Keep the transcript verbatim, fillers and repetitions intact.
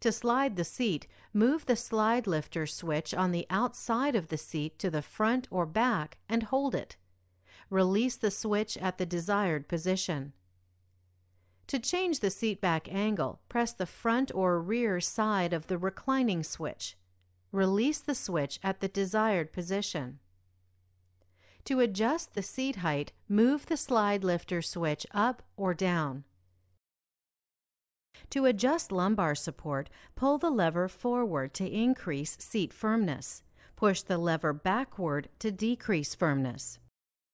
To slide the seat, move the slide lifter switch on the outside of the seat to the front or back and hold it. Release the switch at the desired position. To change the seat back angle, press the front or rear side of the reclining switch. Release the switch at the desired position. To adjust the seat height, move the slide lifter switch up or down. To adjust lumbar support, pull the lever forward to increase seat firmness. Push the lever backward to decrease firmness.